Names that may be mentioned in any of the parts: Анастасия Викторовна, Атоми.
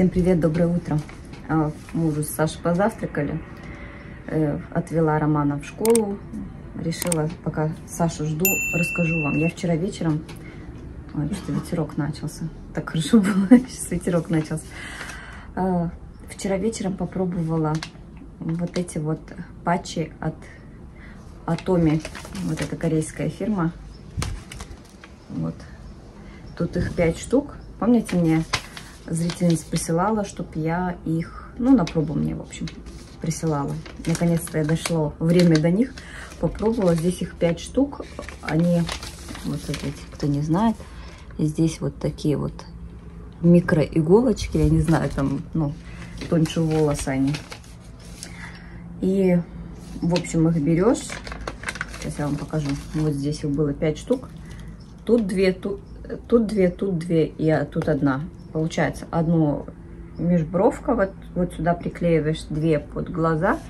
Всем привет, доброе утро. Мужу с Сашей позавтракали. Отвела Романа в школу. Решила, пока Сашу жду, расскажу вам. Я вчера вечером... Ой, что ветерок начался. Так хорошо было, сейчас ветерок начался. Вчера вечером попробовала вот эти вот патчи от Атоми. Вот эта корейская фирма. Вот. Тут их 5 штук. Помните, мне зрительница присылала, чтобы я их, ну, на пробу мне, в общем, присылала. Наконец-то я дошло время до них. Попробовала. Здесь их 5 штук. Они, вот эти, кто не знает, здесь вот такие вот микроиголочки. Я не знаю, там, ну, тоньше волоса они. И, в общем, их берешь. Сейчас я вам покажу. Вот здесь их было 5 штук. Тут 2, тут 2 и тут одна. Получается, одну межбровка вот сюда приклеиваешь, 2 под глаза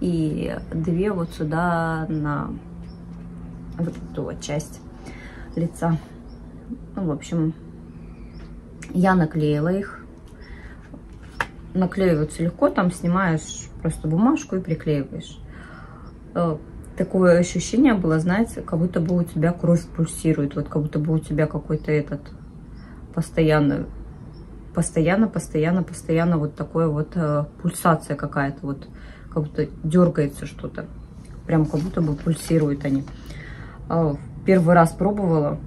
и 2 вот сюда на вот эту вот часть лица. Ну, в общем, я наклеила их. Наклеиваются легко, там снимаешь просто бумажку и приклеиваешь. Такое ощущение было, знаете, как будто бы у тебя кровь пульсирует, вот как будто бы у тебя какой-то этот постоянно вот такое вот пульсация какая-то, вот как будто дергается что-то, прям как будто бы пульсируют они. Первый раз пробовала,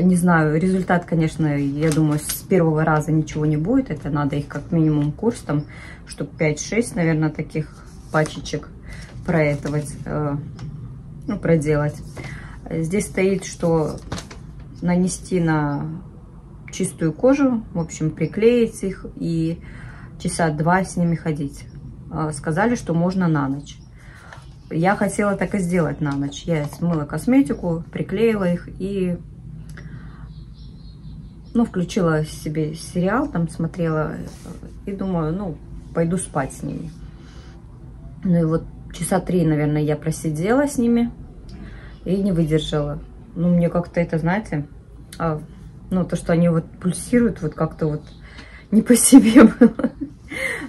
не знаю, результат, конечно, я думаю, с первого раза ничего не будет, это надо их как минимум курс, там, чтобы 5-6, наверное, таких пачечек проделать. Здесь стоит, что нанести на чистую кожу, в общем, приклеить их и часа 2 с ними ходить. Сказали, что можно на ночь. Я хотела так и сделать на ночь. Я смыла косметику, приклеила их и, ну, включила себе сериал, там смотрела и думаю, ну, пойду спать с ними. Ну и вот часа 3, наверное, я просидела с ними и не выдержала. Ну, мне как-то это, знаете... Ну, то, что они вот пульсируют, вот как-то вот не по себе было.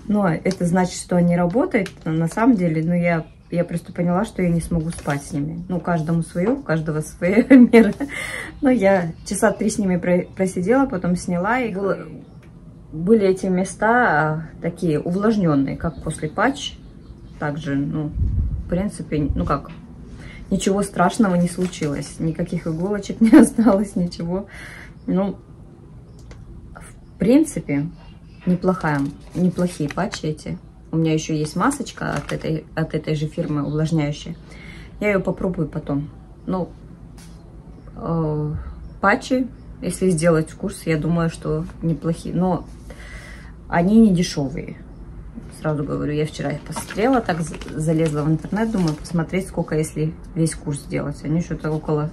Но это значит, что они работают. На самом деле, ну, я просто поняла, что я не смогу спать с ними. Ну, каждому свое, у каждого своя мера. Но я часа 3 с ними просидела, потом сняла. И были эти места такие увлажненные, как после патч. Также, ну, в принципе, ну как... Ничего страшного не случилось, никаких иголочек не осталось, ничего. Ну, в принципе, неплохие патчи эти. У меня еще есть масочка от этой же фирмы увлажняющая. Я ее попробую потом. Ну, патчи, если сделать курс, я думаю, что неплохие. Но они не дешевые. Сразу говорю, я вчера их посмотрела, так залезла в интернет, думаю, посмотреть, сколько, если весь курс делать. Они что-то около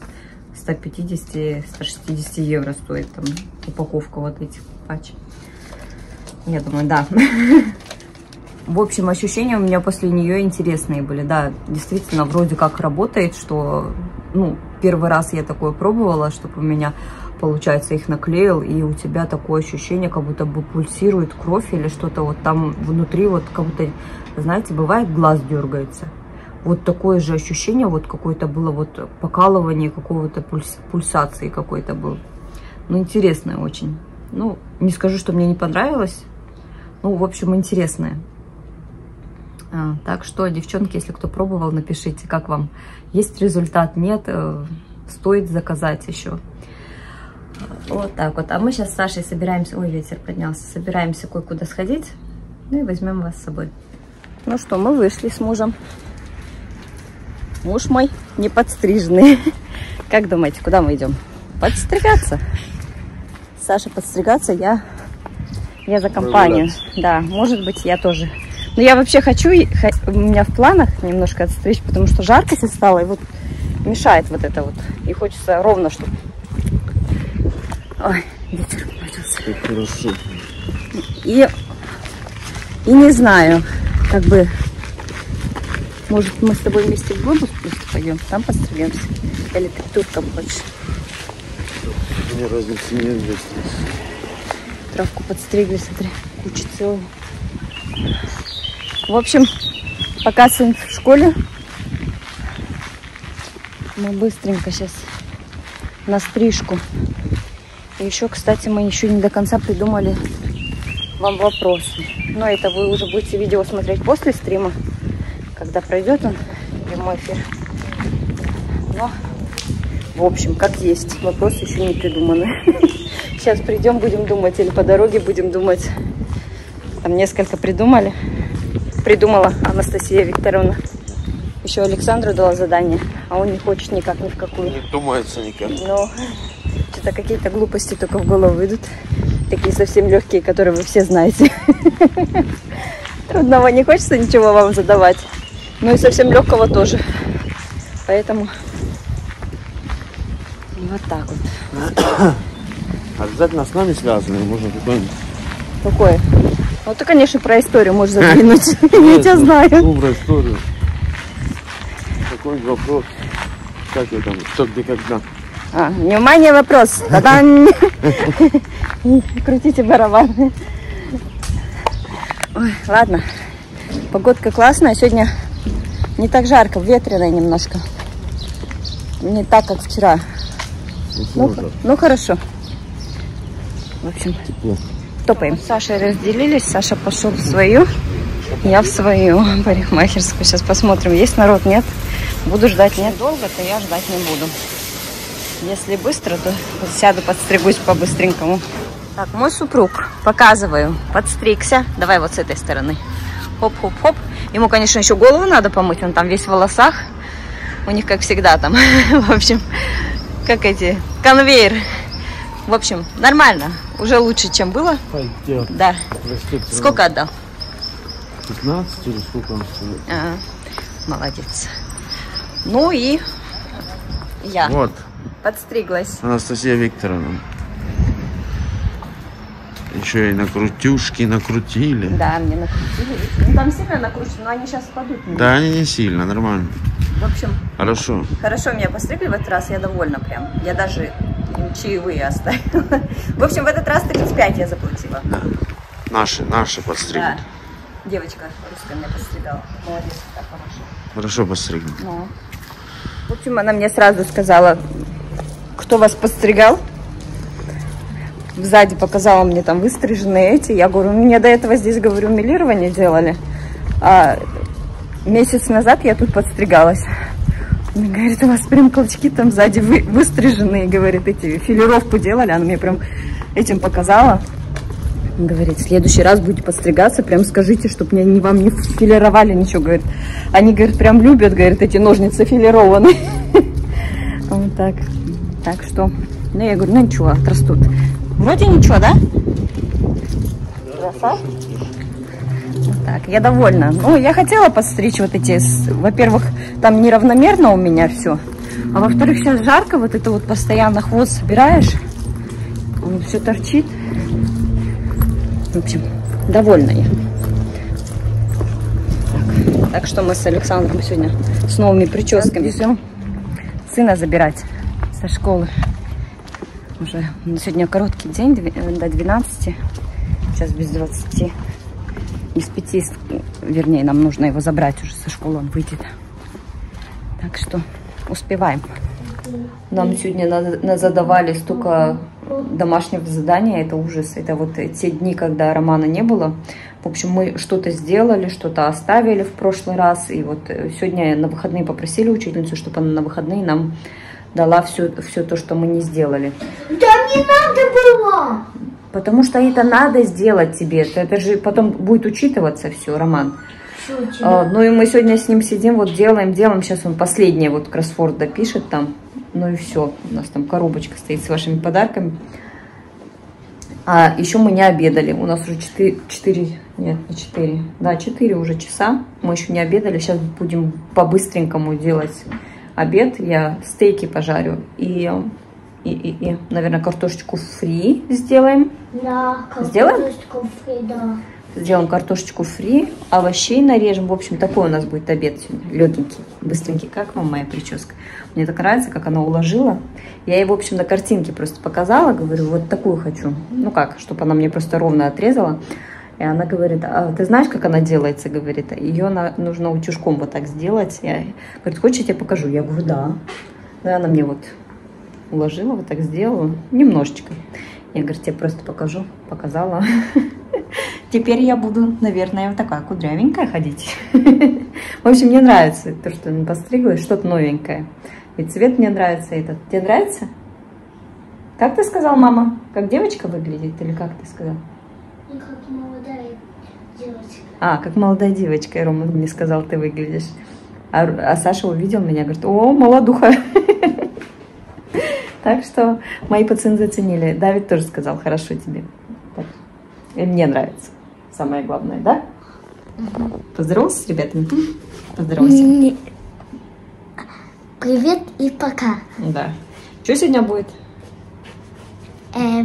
150-160 евро стоит, там, упаковка вот этих патчей. Я думаю, да. В общем, ощущения у меня после нее интересные были. Да, действительно, вроде как работает, что, ну, первый раз я такое пробовала, чтобы у меня... Получается, их наклеил, и у тебя такое ощущение, как будто бы пульсирует кровь или что-то вот там внутри, вот как будто, знаете, бывает, глаз дергается. Вот такое же ощущение, вот какое-то было вот покалывание, какого-то пульсации какой-то был. Ну, интересное очень. Ну, не скажу, что мне не понравилось. Ну, в общем, интересное. Так что, девчонки, если кто пробовал, напишите, как вам. Есть результат, нет, стоит заказать еще. Вот так вот. А мы сейчас с Сашей собираемся... Ой, ветер поднялся. Собираемся кое-куда сходить. Ну и возьмем вас с собой. Ну что, мы вышли с мужем. Муж мой не подстриженный. Как думаете, куда мы идем? Подстригаться. Саша подстригаться, я за компанию. Да, может быть, я тоже. Но я вообще хочу... У меня в планах немножко отстричь, потому что жарко сейчас стало. И вот мешает вот это вот. И хочется ровно, чтобы... Ой, ветер начался. Как хорошо. И не знаю, как бы, может, мы с тобой вместе в глобус просто пойдем, там подстреляемся. Или ты тут как хочешь. У меня разницы нет здесь. травку подстригли, смотри, куча целая. В общем, пока сын в школе, мы быстренько сейчас на стрижку. И еще, кстати, мы еще не до конца придумали вам вопрос. Но это вы уже будете видео смотреть после стрима, когда пройдет он, прямой эфир. Но, в общем, как есть, вопрос еще не придуманы. Сейчас придем, будем думать, или по дороге будем думать. Там несколько придумала Анастасия Викторовна. Еще Александру дала задание, а он не хочет никак, ни в какую. Не думается никак. Но что-то какие-то глупости только в голову идут. Такие совсем легкие, которые вы все знаете. Трудного не хочется ничего вам задавать. Ну и совсем легкого тоже. Поэтому вот так вот. Обязательно с нами связаны, можно какой-нибудь. Какое? Ну ты, конечно, про историю можешь задвинуть. Я тебя знаю. Ну, про историю. Какой вопрос? Как я там? Что, где, когда? А, внимание, вопрос. Та-дам! Крутите барабаны. Ой, ладно. Погодка классная. Сегодня не так жарко, ветреная немножко. Не так, как вчера. Ну хорошо. В общем, топаем. Саша разделились. Саша пошел в свою. Я в свою парикмахерскую. Сейчас посмотрим, есть народ, нет. Буду ждать, нет. Долго, то я ждать не буду. Если быстро, то сяду, подстригусь по-быстренькому. Так, мой супруг, показываю, подстригся. Давай вот с этой стороны. Хоп-хоп-хоп. Ему, конечно, еще голову надо помыть. Он там весь в волосах. У них, как всегда, там, в общем, как эти, конвейер. В общем, нормально. Уже лучше, чем было. Пойдет. Да. Простите, сколько отдал? 15 или сколько он стоит? А, молодец. Ну и я. Вот. Подстриглась. Анастасия Викторовна. Еще и накрутюшки накрутили. Да, мне накрутили. Ну, там сильно накручено, но они сейчас падут. Да, они не сильно, нормально. В общем, хорошо. Хорошо меня постригли в этот раз, я довольна прям. Я даже им чаевые оставила. В общем, в этот раз 35 я заплатила. Да. Наши подстригли. Да. Девочка русская меня подстригала. Молодец, так хорошо. Хорошо постригли. Ну. В общем, она мне сразу сказала, кто вас подстригал. Сзади показала мне там выстриженные эти. Я говорю, мне до этого здесь, говорю, милирование делали. А месяц назад я тут подстригалась. Она говорит, у вас прям клочки там сзади выстриженные, говорит, эти филировку делали. Она мне прям этим показала. Говорит, в следующий раз будете подстригаться, прям скажите, чтобы вам не филировали ничего, говорит. Они, говорит, прям любят, говорит, эти ножницы филированные. Вот так. Так что, ну я говорю, ну ничего, отрастут. Вроде ничего, да? Красава. Так, я довольна. Ну, я хотела подстричь вот эти, во-первых, там неравномерно у меня все. А во-вторых, сейчас жарко, вот это вот постоянно хвост собираешь, он все торчит. В общем, довольна я. Так что мы с Александром сегодня с новыми прическами. Идем сына забирать со школы. Уже сегодня короткий день, до 12. Сейчас без 20. Без 5, вернее, нам нужно его забрать уже со школы, он выйдет. Так что успеваем. Нам сегодня назадавали столько домашнего задания, это ужас. Это вот те дни, когда Романа не было. В общем, мы что-то сделали, что-то оставили в прошлый раз. И вот сегодня на выходные попросили учительницу, чтобы она на выходные нам дала все то, что мы не сделали. Да не надо было! Потому что это надо сделать тебе. Это же потом будет учитываться все, Роман. Ну и мы сегодня с ним сидим, вот делаем. Сейчас он последний вот кроссворд допишет там. Ну и все. У нас там коробочка стоит с вашими подарками. А еще мы не обедали. У нас уже 4 уже часа. Мы еще не обедали. Сейчас будем по-быстренькому делать обед. Я стейки пожарю и и. Наверное, картошечку фри сделаем. Да, картошечку фри, да. Сделаем картошечку фри, овощей нарежем. В общем, такой у нас будет обед сегодня. Легенький, быстренький. Как вам моя прическа? Мне так нравится, как она уложила. Я ей, в общем, на картинке просто показала. Говорю, вот такую хочу. Ну как, чтобы она мне просто ровно отрезала. И она говорит, а ты знаешь, как она делается? Говорит, ее нужно утюжком вот так сделать. Я, говорит, хочешь, я тебе покажу? Я говорю, да. Да, она мне вот уложила, вот так сделала. Немножечко. Я, говорит, тебе просто покажу. Показала. Теперь я буду, наверное, вот такая кудрявенькая ходить. В общем, мне нравится то, что она постриглась, что-то новенькое. И цвет мне нравится этот. Тебе нравится? Как ты сказал, мама? Как девочка выглядит? Или как ты сказал? Ну, как молодая девочка. А, как молодая девочка, Рома мне сказал, ты выглядишь. А Саша увидел меня, говорит, о, молодуха. Так что мои пацаны заценили. Давид тоже сказал, хорошо тебе. И мне нравится. Самое главное, да? Угу. Поздоровался с ребятами? Поздоровался. Привет и пока. Да. Что сегодня будет?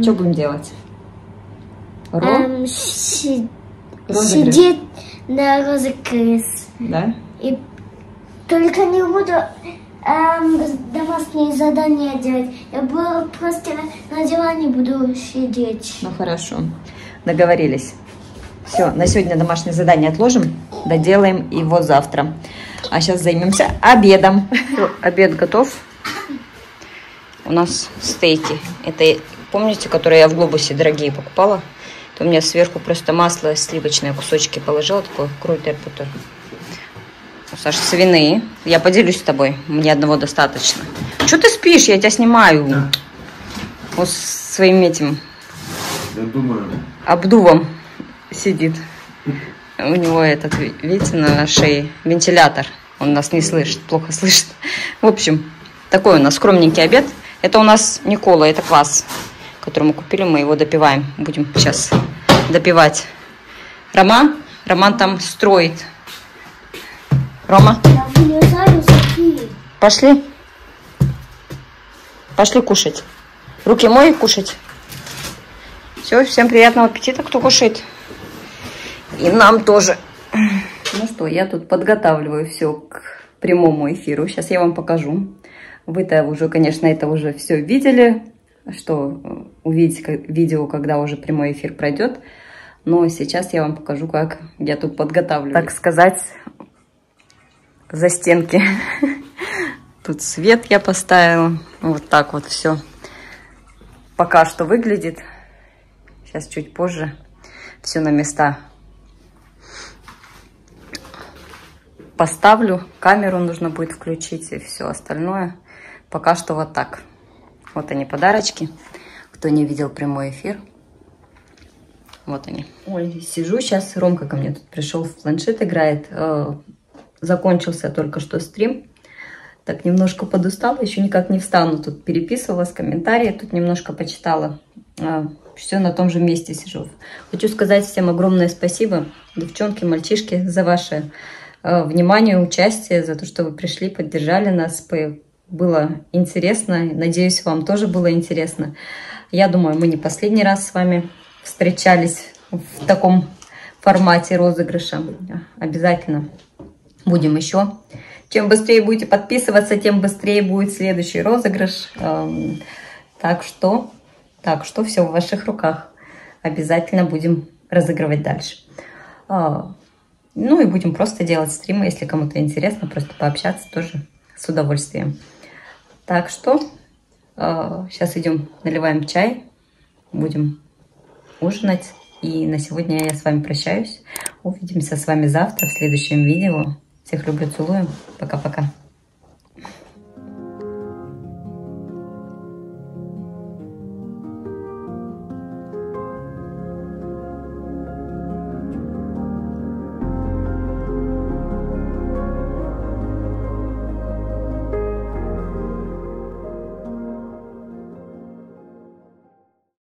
Что будем делать? Сидеть на розыгрыш. Да? И только не буду домашние задания делать. Я просто на диване буду сидеть. Ну, хорошо. Договорились. Все, на сегодня домашнее задание отложим, доделаем его завтра. А сейчас займемся обедом. Все, обед готов. У нас стейки. Это, помните, которые я в Глобусе дорогие покупала? То у меня сверху просто масло сливочное, кусочки положила, такой крутер-путер. Саша, свиные. Я поделюсь с тобой, мне одного достаточно. Что ты спишь? Я тебя снимаю. Да. Вот своим этим... Я думаю. Обдувом сидит. У него этот, видите, на шее вентилятор. Он нас не слышит, плохо слышит. В общем, такой у нас скромненький обед. Это у нас не кола, это квас, который мы купили. Мы его допиваем. Будем сейчас допивать. Роман там строит. Рома? Я вылезаю, пошли. Пошли кушать. Руки мои кушать. Все, всем приятного аппетита, кто кушает. И нам тоже. Ну что, я тут подготавливаю все к прямому эфиру. Сейчас я вам покажу. Вы-то уже, конечно, это уже все видели. Что увидите видео, когда уже прямой эфир пройдет. Но сейчас я вам покажу, как я тут подготавливаю. Так сказать, за стенки. Тут свет я поставила. Вот так вот все. Пока что выглядит. Сейчас чуть позже все на места поставлю. Камеру нужно будет включить и все остальное. Пока что вот так. Вот они подарочки. Кто не видел прямой эфир. Вот они. Ой, сижу сейчас. Ромка ко мне тут пришел, в планшет играет. Закончился только что стрим. Так, немножко подустала. Еще никак не встану. Тут переписывалась, комментарии. Тут немножко почитала. Все на том же месте сижу. Хочу сказать всем огромное спасибо, девчонки, мальчишки, за ваше внимание, участие, за то, что вы пришли, поддержали нас. Было интересно. Надеюсь, вам тоже было интересно. Я думаю, мы не последний раз с вами встречались в таком формате розыгрыша. Обязательно будем еще. Чем быстрее будете подписываться, тем быстрее будет следующий розыгрыш. Так что все в ваших руках. Обязательно будем разыгрывать дальше. Ну и будем просто делать стримы. Если кому-то интересно, просто пообщаться тоже с удовольствием. Так что сейчас идем, наливаем чай. Будем ужинать. И на сегодня я с вами прощаюсь. Увидимся с вами завтра в следующем видео. Всех люблю, целую. Пока-пока.